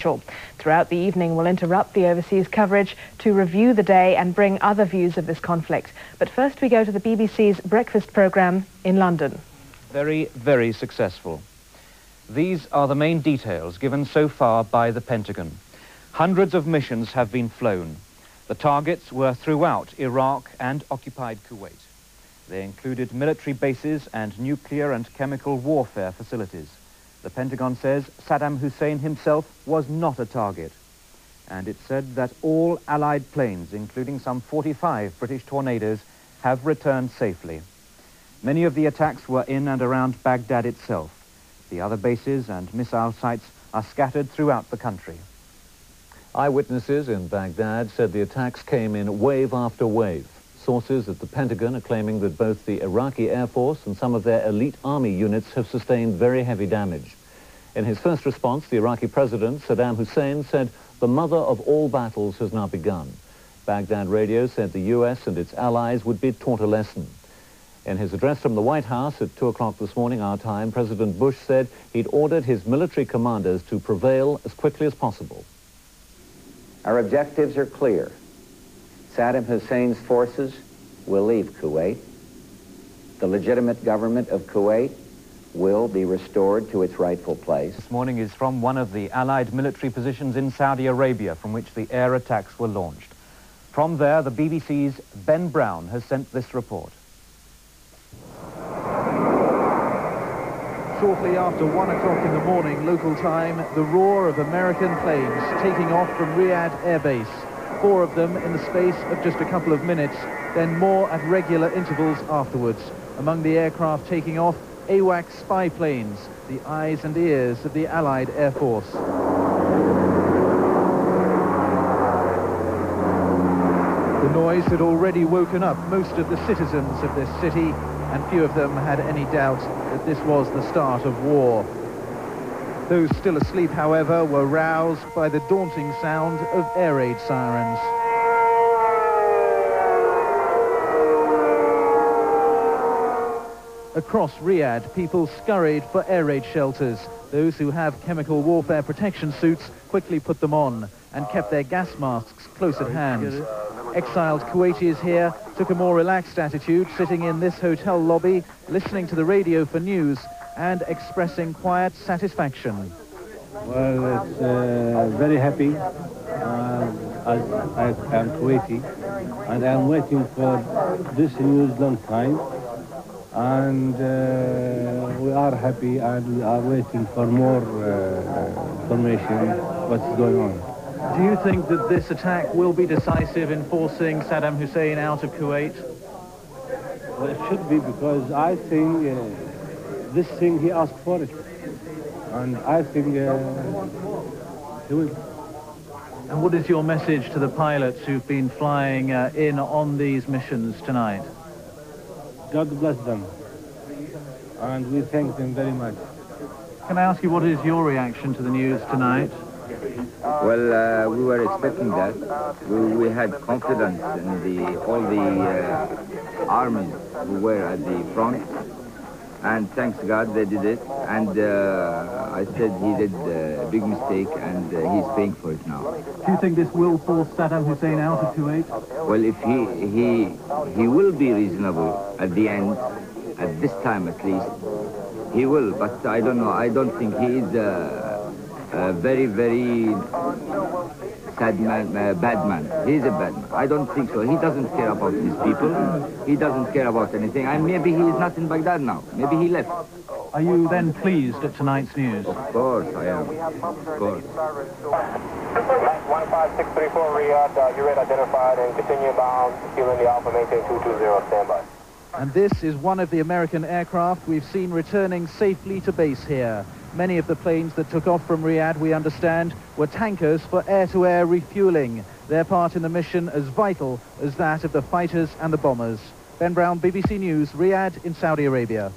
Mitchell. Throughout the evening, we'll interrupt the overseas coverage to review the day and bring other views of this conflict. But first, we go to the BBC's breakfast programme in London. Very, very successful. These are the main details given so far by the Pentagon. Hundreds of missions have been flown. The targets were throughout Iraq and occupied Kuwait. They included military bases and nuclear and chemical warfare facilities. The Pentagon says Saddam Hussein himself was not a target. And it said that all Allied planes, including some 45 British Tornadoes, have returned safely. Many of the attacks were in and around Baghdad itself. The other bases and missile sites are scattered throughout the country. Eyewitnesses in Baghdad said the attacks came in wave after wave. Sources at the Pentagon are claiming that both the Iraqi Air Force and some of their elite army units have sustained very heavy damage. In his first response, the Iraqi president, Saddam Hussein, said the mother of all battles has now begun. Baghdad radio said the U.S. and its allies would be taught a lesson. In his address from the White House at 2 o'clock this morning, our time, President Bush said he'd ordered his military commanders to prevail as quickly as possible. Our objectives are clear. Saddam Hussein's forces will leave Kuwait. The legitimate government of Kuwait will be restored to its rightful place. This morning is from one of the Allied military positions in Saudi Arabia, from which the air attacks were launched. From there, the BBC's Ben Brown has sent this report. Shortly after 1 o'clock in the morning local time, the roar of American planes taking off from Riyadh Air Base. Four of them in the space of just a couple of minutes, then more at regular intervals afterwards. Among the aircraft taking off, AWACS spy planes, the eyes and ears of the Allied Air Force. The noise had already woken up most of the citizens of this city, and few of them had any doubt that this was the start of war. Those still asleep, however, were roused by the daunting sound of air raid sirens. Across Riyadh, people scurried for air raid shelters. Those who have chemical warfare protection suits quickly put them on and kept their gas masks close at hand. Exiled Kuwaitis here took a more relaxed attitude, sitting in this hotel lobby, listening to the radio for news and expressing quiet satisfaction. Well, it's very happy. I am Kuwaiti, and I'm waiting for this news long time. And we are happy, and we are waiting for more information what's going on. Do you think that this attack will be decisive in forcing Saddam Hussein out of Kuwait? Well, it should be, because I think this thing, he asked for it, and I think he will. And what is your message to the pilots who've been flying in on these missions tonight? God bless them, and we thank them very much. Can I ask you, what is your reaction to the news tonight? Well, we were expecting that. We had confidence in all the armies who were at the front. And thanks God they did it, and I said he did a big mistake, and he's paying for it now. Do you think this will force Saddam Hussein out of Kuwait? Well, if he will be reasonable at the end, at this time at least, he will, but I don't know. I don't think he is a very, very sad man, bad man. He's a bad man. I don't think so. He doesn't care about his people. He doesn't care about anything. And maybe he is not in Baghdad now. Maybe he left. Are you then pleased at tonight's news? Of course I am. Of course. Mike 15634 Riyadh, you're identified and continue bound. Human the Alpha, maintain 220, standby. And this is one of the American aircraft we've seen returning safely to base here. Many of the planes that took off from Riyadh, we understand, were tankers for air-to-air refueling. Their part in the mission as vital as that of the fighters and the bombers. Ben Brown, BBC News, Riyadh in Saudi Arabia.